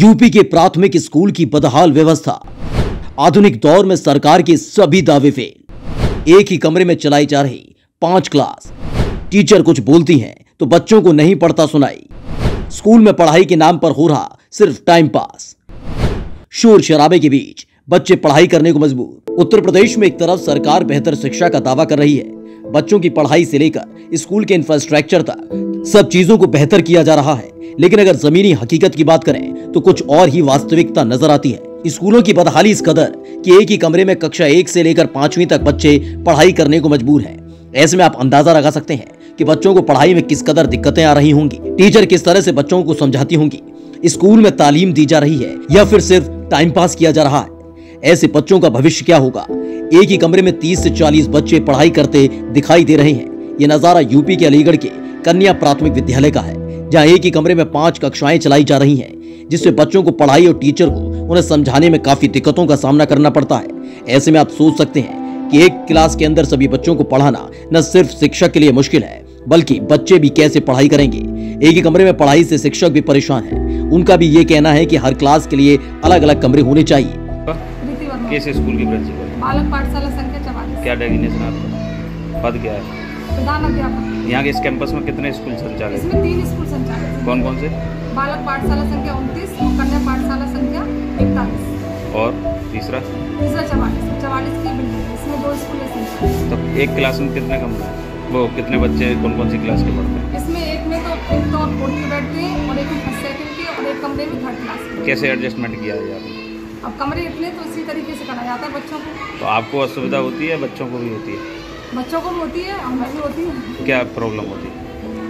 UP के प्राथमिक school की बदहाल व्यवस्था, आधुनिक दौर में सरकार के सभी दावे फेल। एक ही कमरे में चलाई जा रही 5 क्लास, टीचर कुछ बोलती हैं तो बच्चों को नहीं पढ़ता सुनाई। स्कूल में पढ़ाई के नाम पर हो रहा सिर्फ टाइम पास। शोर शराबे के बीच बच्चे पढ़ाई करने को मजबूर। उत्तर प्रदेश में एक तरफ सरकार बेहतर शिक्षा का दावा कर रही है, बच्चों की पढ़ाई से लेकर स्कूल के इंफ्रास्ट्रक्चर तक सब चीजों को बेहतर किया जा रहा है, लेकिन अगर जमीनी हकीकत की बात करें तो कुछ और ही वास्तविकता नजर आती है। स्कूलों की बदहाली इस कदर कि एक ही कमरे में कक्षा 1 से लेकर 5वीं तक बच्चे पढ़ाई करने को मजबूर है। ऐसे में आप अंदाजा लगा सकते हैं कि बच्चों को पढ़ाई में किस कदर दिक्कतें आ रही होंगी, टीचर किस तरह से बच्चों को समझाती होंगी, स्कूल में तालीम दी जा रही है या फिर सिर्फ टाइम पास किया जा रहा है। ऐसे बच्चों का भविष्य क्या होगा? एक ही कमरे में 30 से 40 बच्चे पढ़ाई करते दिखाई दे रहे हैं। ये नजारा यूपी के अलीगढ़ के कन्या प्राथमिक विद्यालय का है, जहां एक ही कमरे में 5 कक्षाएं चलाई जा रही हैं, जिससे बच्चों को पढ़ाई और टीचर को उन्हें समझाने में काफी दिक्कतों का सामना करना पड़ता है। ऐसे में आप सोच सकते हैं कि एक क्लास के अंदर सभी बच्चों को पढ़ाना न सिर्फ शिक्षक के लिए मुश्किल है, बल्कि बच्चे भी कैसे पढ़ाई करेंगे। एक ही कमरे में पढ़ाई से शिक्षक भी परेशान है। उनका भी ये कहना है कि हर क्लास के लिए अलग अलग कमरे होने चाहिए। किस स्कूल की प्रिंसिपल? बालक पाठशाला संख्या 44। क्या डेजिग्नेशन आपका? पद क्या है? प्रधान अध्यापक। यहाँ के इस कैंपस में कितने स्कूल संचालित? इसमें 3 स्कूल संचालित। कौन कौन से? बालक पाठशाला संख्या 29, कन्या पाठशाला संख्या 41 और तीसरा 44 की बिल्डिंग। इसमें 2 स्कूल संचालित। तो एक क्लास में कितने कमरे हैं? वो कितने बच्चे कौन कौन सी क्लास के पढ़ते हैं? इसमें एक में तो 5th और 4th की बैठती है और एक में 1st सेकंड की और एक कमरे में 3rd क्लास। कैसे एडजस्टमेंट किया है आपने? अब कमरे इतने तो इसी तरीके से कराया जाता है बच्चों को। तो आपको असुविधा होती है? बच्चों को भी होती है। बच्चों को भी होती है, हमें भी होती है। क्या प्रॉब्लम होती है?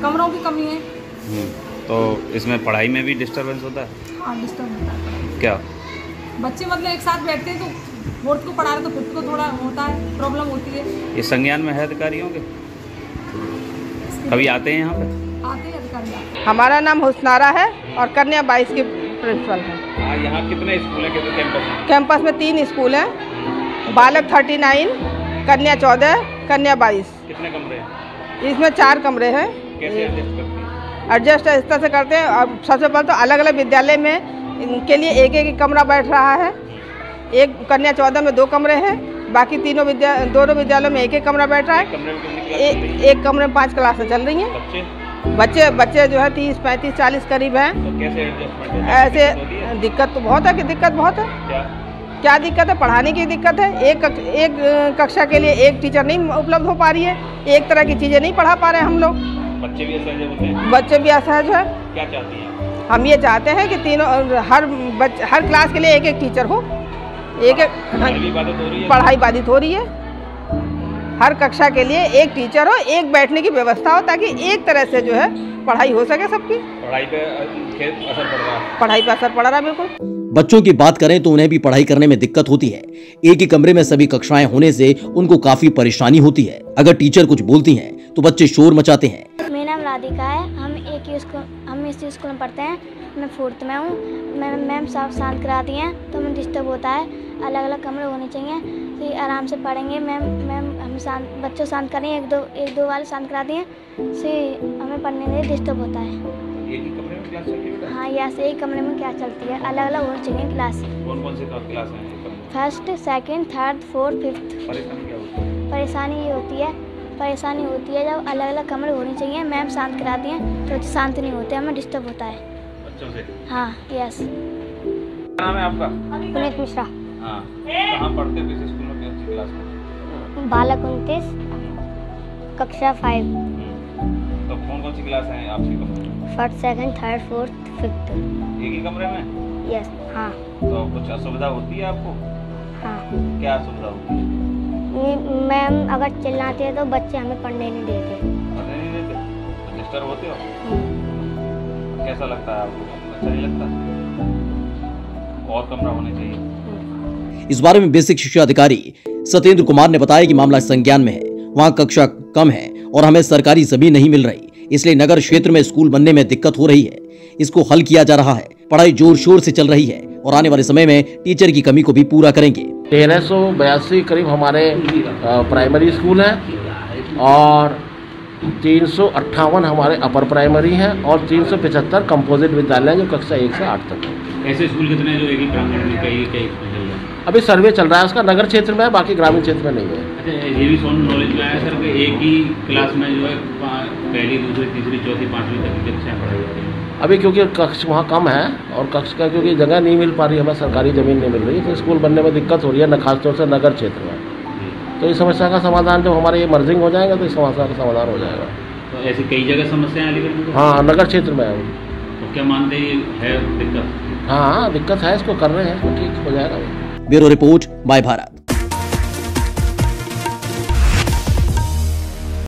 कमरों की कमी है। तो इसमें पढ़ाई में भी डिस्टर्बेंस होता है? हाँ, डिस्टर्ब होता है। क्या बच्चे मतलब एक साथ बैठते हैं तो फोर्थ को पढ़ा रहे तो फिफ्थ को थोड़ा होता है, प्रॉब्लम होती है। ये संज्ञान में है अधिकारियों के? कभी आते हैं यहाँ पर? आते हैं अधिकारी। हमारा नाम होशनारा है और कन्या 22 की प्रिंसिपल है। यहाँ कितने स्कूल हैं? कितने कैंपस हैं? कैंपस में 3 स्कूल हैं। बालक 39, कन्या 14, कन्या 22। कितने कमरे हैं? इसमें 4 कमरे हैं। कैसे एडजस्ट करते हैं? एडजस्ट इस तरह से करते हैं। और सबसे पहले तो अलग अलग विद्यालय में इनके लिए एक एक कमरा बैठ रहा है। एक कन्या 14 में 2 कमरे हैं, बाकी दोनों विद्यालयों में एक एक कमरा बैठ रहा है। एक कमरे में 5 क्लासें चल रही हैं। बच्चे जो है 30, 35, 40 करीब हैं। तो कैसे एडजस्टमेंट? ऐसे दिक्कत तो बहुत है। कि दिक्कत बहुत है? क्या दिक्कत है? पढ़ाने की दिक्कत है। एक कक्षा के लिए एक टीचर नहीं उपलब्ध हो पा रही है। एक तरह की चीज़ें नहीं पढ़ा पा रहे हैं हम लोग। बच्चे भी असहज है। क्या चाहती हैं? हम ये चाहते हैं कि हर क्लास के लिए एक एक टीचर हो। पढ़ाई बाधित हो रही है। हर कक्षा के लिए एक टीचर हो, एक बैठने की व्यवस्था हो, ताकि एक तरह से जो है पढ़ाई हो सके सबकी। पढ़ाई पे असर पड़ रहा है बिल्कुल। बच्चों की बात करें तो उन्हें भी पढ़ाई करने में दिक्कत होती है। एक ही कमरे में सभी कक्षाएं होने से उनको काफी परेशानी होती है। अगर टीचर कुछ बोलती है तो बच्चे शोर मचाते हैं। मेरा नाम राधिका है। हम इसी स्कूल में पढ़ते हैं। मैं 4th में हूँ। मैम साफ शांत कराती हैं तो हमें डिस्टर्ब होता है। अलग अलग कमरे होने चाहिए तो आराम से पढ़ेंगे। मैम हम शांत बच्चों शांत करें। एक दो वाले शांत कराती हैं से हमें पढ़ने में डिस्टर्ब होता है। एक ही कमरे में क्लास चलती है? हाँ, यहाँ से एक कमरे में क्या चलती है। अलग अलग होनी चाहिए क्लास। कौन कौन सी क्लास है? 1st, 2nd, 3rd, 4th, 5th। परेशानी होती है जब अलग अलग कमरे होने चाहिए। मैम शांत कराती हैं तो शांत नहीं होते, हमें डिस्टर्ब होता है। हाँ, यस। क्या नाम है आपका? अनिल मिश्रा। हाँ, कहाँ पढ़ते हो? किस स्कूल में, कौन सी क्लास में? बालक 29, कक्षा 5। तो कौन सी क्लास है आपके कमरे में? 1st, 2nd, 3rd, 4th, 5th। एक ही कमरे में? यस। हाँ। तो कुछ असुविधा होती है आपको? हाँ। क्या असुविधा होती है? मैम अगर चिल्लाती है तो बच्चे हमें पढ़ने नहीं देते। डिस्टर्ब होते हो? कैसा लगता है आपको? अच्छा नहीं लगता? और कमरा होने चाहिए। इस बारे में बेसिक शिक्षा अधिकारी सत्येंद्र कुमार ने बताया कि मामला संज्ञान में है। वहाँ कक्षा कम है और हमें सरकारी जमीन नहीं मिल रही, इसलिए नगर क्षेत्र में स्कूल बनने में दिक्कत हो रही है। इसको हल किया जा रहा है। पढ़ाई जोर शोर से चल रही है और आने वाले समय में टीचर की कमी को भी पूरा करेंगे। 1382 करीब हमारे प्राइमरी स्कूल है और 358 हमारे अपर प्राइमरी हैं और 375 कंपोजिट विद्यालय जो कक्षा 1 से 8 तक हैं। ऐसे स्कूल कितने जो एक ही ब्राह्मण में कई स्कूल चल रहा है? अभी सर्वे चल रहा है उसका, नगर क्षेत्र में है, बाकी ग्रामीण क्षेत्र में नहीं है। अच्छा, ये भी सोन नॉलेज में आया सर कि एक ही क्लास में जो है पहली, दूसरी, तीसरी, चौथी, पाँचवीं तक की कक्षाएँ पढ़ाई जाती है? अभी क्योंकि कक्ष वहाँ कम है और कक्ष का क्योंकि जगह नहीं मिल पा रही, हमें सरकारी ज़मीन नहीं मिल रही, तो स्कूल बनने में दिक्कत हो रही है न, खासतौर से नगर क्षेत्र में। तो इस समस्या का समाधान जब हमारे ये मर्जिंग हो जाएगा तो इस समस्या का समाधान हो जाएगा। तो ऐसी कई जगह समस्याएं अलीगढ़ में? हाँ, नगर क्षेत्र में है। तो क्या मानते हैं दिक्कत? हाँ, दिक्कत है, इसको कर रहे हैं, ठीक हो जाएगा। Bureau report, my Bharat.